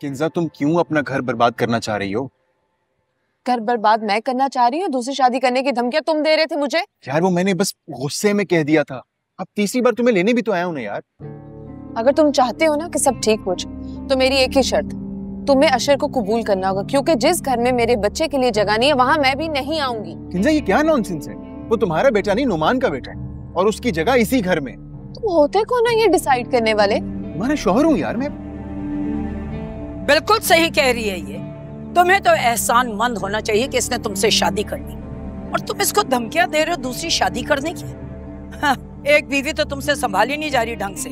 किंजा, तुम क्यों अपना घर बर्बाद करना चाह रही हो? घर बर्बाद मैं करना चाह रही हूँ? दूसरी शादी करने की धमकियां तुम दे रहे थे मुझे? यार वो मैंने बस गुस्से में कह दिया था, अब तीसरी बार तुम्हें लेने भी तो आया हूं ना यार। अगर तुम चाहते हो ना कि सब ठीक हो जाए तो मेरी एक ही शर्त, तुम्हें अशर को कबूल करना होगा, क्योंकि जिस घर में मेरे बच्चे के लिए जगह नहीं है वहाँ मैं भी नहीं आऊंगी। किंजा ये क्या नॉनसेंस है? वो तुम्हारा बेटा नहीं नुमान का बेटा है और उसकी जगह इसी घर में। तुम होते कौन हो ये डिसाइड करने वाले? तुम्हारा शौहर हूँ यार मैं। बिल्कुल सही कह रही है ये, तुम्हें तो एहसान मंद होना चाहिए कि इसने तुमसे शादी कर ली और तुम इसको धमकियां दे रहे हो दूसरी शादी करने की। हाँ, एक बीवी तो तुमसे संभाली नहीं जा रही ढंग से,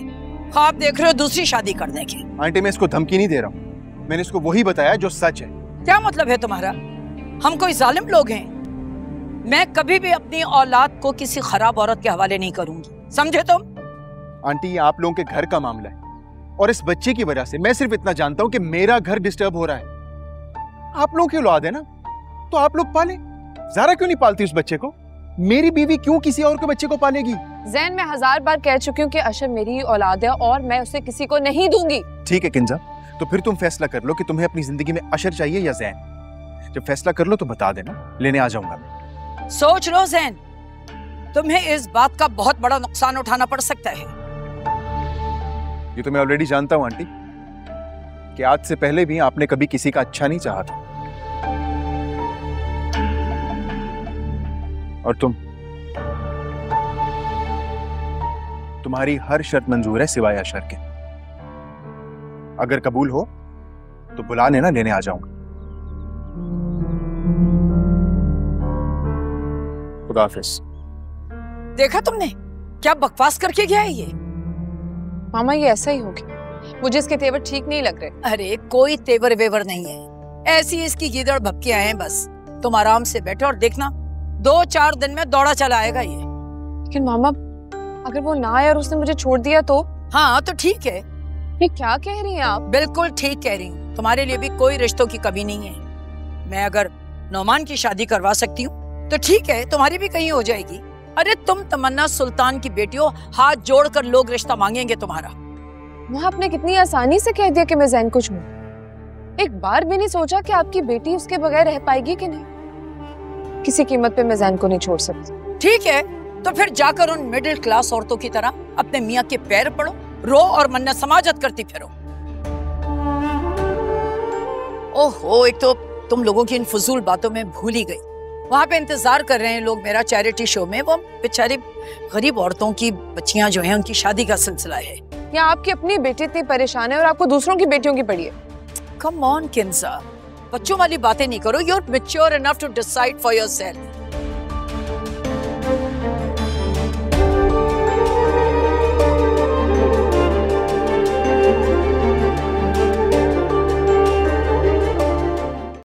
ख्वाब देख रहे हो दूसरी शादी करने की। आंटी मैं इसको धमकी नहीं दे रहा हूँ, मैंने इसको वही बताया जो सच है। क्या मतलब है तुम्हारा, हम कोई जालिम लोग हैं? मैं कभी भी अपनी औलाद को किसी खराब औरत के हवाले नहीं करूंगी, समझे तुम? आंटी ये आप लोगों के घर का मामला है और इस बच्चे की वजह से मैं सिर्फ इतना जानता हूँ कि मेरा घर डिस्टर्ब हो रहा है। आप लोगों की औलाद है ना, तो आप लोग पाले। ज़ारा क्यों नहीं पालती उस बच्चे को? मेरी बीवी क्यों किसी और के बच्चे को पालेगी? जैन मैं हजार बार कह चुकी हूँ कि अशर मेरी औलाद है और मैं उसे किसी को नहीं दूंगी। ठीक है किंजा, तो फिर तुम फैसला कर लो कि तुम्हें अपनी जिंदगी में अशर चाहिए या जैन। जब फैसला कर लो तो बता देना, लेने आ जाऊंगा मैं। सोच लो जैन, तुम्हें इस बात का बहुत बड़ा नुकसान उठाना पड़ सकता है। ये तो मैं ऑलरेडी जानता हूँ आंटी कि आज से पहले भी आपने कभी किसी का अच्छा नहीं चाहा था। और तुम्हारी हर शर्त मंजूर है सिवाय अशर के। अगर कबूल हो तो बुला लेना, लेने आ जाऊंगा। खुदा हाफिज। देखा तुमने क्या बकवास करके गया है ये? मामा ये ऐसा ही हो गया, मुझे इसके तेवर ठीक नहीं लग रहे। अरे कोई तेवर वेवर नहीं है, ऐसी इसकी गीदड़ भपकियां हैं बस। तुम आराम से बैठो और देखना 2-4 दिन में दौड़ा चला आएगा ये। लेकिन मामा अगर वो ना आया और उसने मुझे छोड़ दिया तो? हाँ तो ठीक है। ये क्या कह रही हैं आप? बिल्कुल ठीक कह रही हूँ, तुम्हारे लिए भी कोई रिश्तों की कमी नहीं है। मैं अगर नौमान की शादी करवा सकती हूँ तो ठीक है, तुम्हारी भी कहीं हो जाएगी। अरे तुम तमन्ना सुल्तान की बेटी हो, हाथ जोड़कर लोग रिश्ता मांगेंगे तुम्हारा। वहाँ आपने कितनी आसानी से कह दिया कि मैं जैन को छूं, एक बार भी नहीं सोचा कि आपकी बेटी उसके बगैर रह पाएगी कि नहीं। किसी कीमत पे मैं जैन को नहीं छोड़ सकती। ठीक है तो फिर जाकर उन मिडिल क्लास औरतों की तरह अपने मियाँ के पैर पड़ो, रो और मन्नत समाजत करती फिरो। ओहो, एक तो तुम लोगों की इन फजूल बातों में भूल ही गई। वहाँ पे इंतजार कर रहे हैं लोग मेरा चैरिटी शो में, वो बेचारी गरीब औरतों की बच्चियाँ जो है उनकी शादी का सिलसिला है। या आपकी अपनी बेटी इतनी परेशान है और आपको दूसरों की बेटियों की पड़ी है। कम ऑन किंजा, बच्चों वाली बातें नहीं करो। You're mature enough to decide for yourself.